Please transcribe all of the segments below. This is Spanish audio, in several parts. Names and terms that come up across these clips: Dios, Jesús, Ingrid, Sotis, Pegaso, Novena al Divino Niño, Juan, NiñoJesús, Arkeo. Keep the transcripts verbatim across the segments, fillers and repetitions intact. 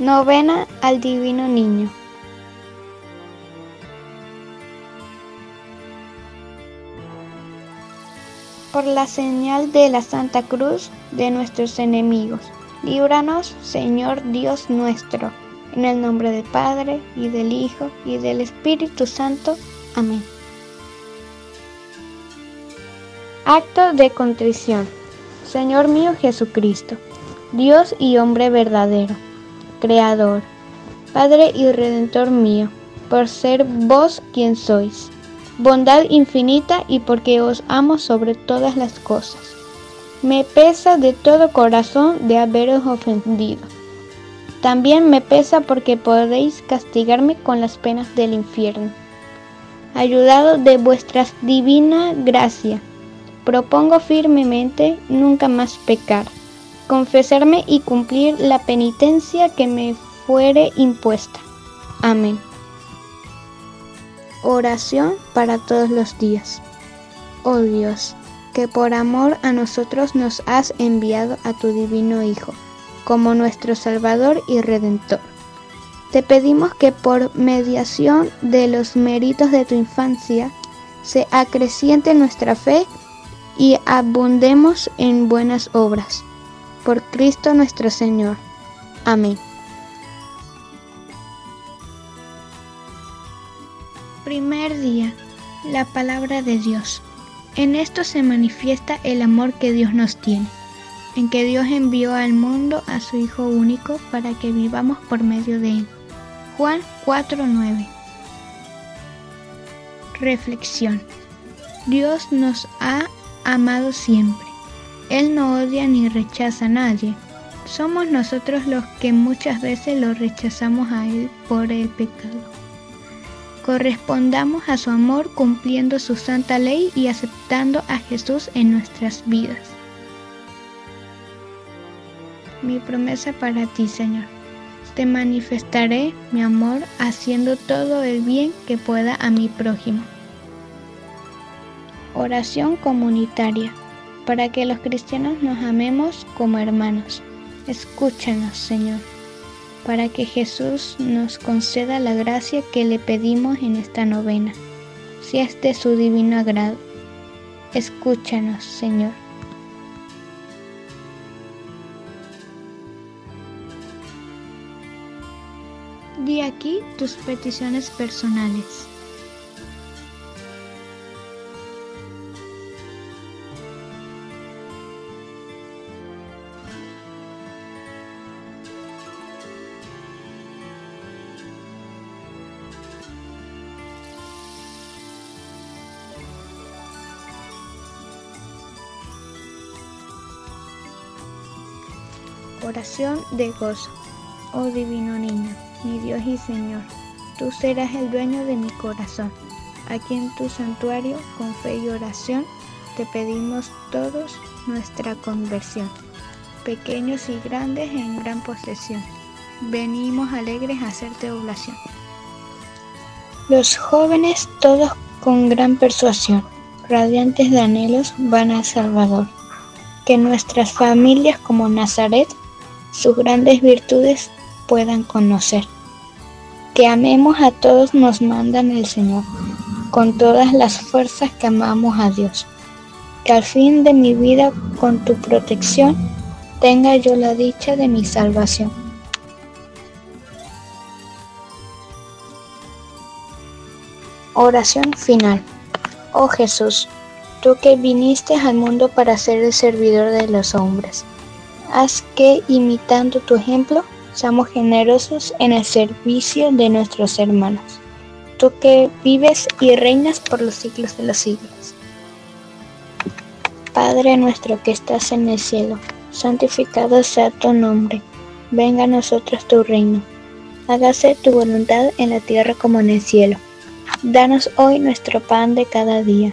Novena al Divino Niño. Por la señal de la Santa Cruz de nuestros enemigos, líbranos, Señor Dios nuestro, en el nombre del Padre, y del Hijo, y del Espíritu Santo. Amén. Acto de contrición. Señor mío Jesucristo, Dios y hombre verdadero, Creador, Padre y Redentor mío, por ser vos quien sois, bondad infinita y porque os amo sobre todas las cosas. Me pesa de todo corazón de haberos ofendido. También me pesa porque podéis castigarme con las penas del infierno. Ayudado de vuestra divina gracia, propongo firmemente nunca más pecar, confesarme y cumplir la penitencia que me fuere impuesta. Amén. Oración para todos los días. Oh Dios, que por amor a nosotros nos has enviado a tu divino Hijo, como nuestro Salvador y Redentor, te pedimos que por mediación de los méritos de tu infancia, se acreciente nuestra fe y abundemos en buenas obras. Por Cristo nuestro Señor. Amén. Primer día. La palabra de Dios. En esto se manifiesta el amor que Dios nos tiene, en que Dios envió al mundo a su Hijo único para que vivamos por medio de él. Juan cuatro nueve. Reflexión. Dios nos ha amado siempre. Él no odia ni rechaza a nadie. Somos nosotros los que muchas veces lo rechazamos a Él por el pecado. Correspondamos a su amor cumpliendo su santa ley y aceptando a Jesús en nuestras vidas. Mi promesa para ti, Señor. Te manifestaré mi amor haciendo todo el bien que pueda a mi prójimo. Oración comunitaria. Para que los cristianos nos amemos como hermanos. Escúchanos, Señor, para que Jesús nos conceda la gracia que le pedimos en esta novena, si es de su divino agrado. Escúchanos, Señor. Di aquí tus peticiones personales. Oración de gozo. Oh divino niño, mi Dios y Señor, tú serás el dueño de mi corazón. Aquí en tu santuario, con fe y oración, te pedimos todos nuestra conversión. Pequeños y grandes en gran posesión, venimos alegres a hacerte oblación. Los jóvenes, todos con gran persuasión, radiantes de anhelos, van al Salvador. Que nuestras familias como Nazaret, sus grandes virtudes puedan conocer. Que amemos a todos nos mandan el Señor, con todas las fuerzas que amamos a Dios. Que al fin de mi vida, con tu protección, tenga yo la dicha de mi salvación. Oración final. Oh Jesús, tú que viniste al mundo para ser el servidor de los hombres, haz que, imitando tu ejemplo, seamos generosos en el servicio de nuestros hermanos. Tú que vives y reinas por los siglos de los siglos. Padre nuestro que estás en el cielo, santificado sea tu nombre. Venga a nosotros tu reino. Hágase tu voluntad en la tierra como en el cielo. Danos hoy nuestro pan de cada día.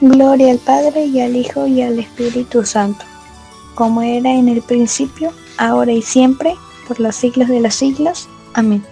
Gloria al Padre, y al Hijo, y al Espíritu Santo, como era en el principio, ahora y siempre, por los siglos de los siglos. Amén.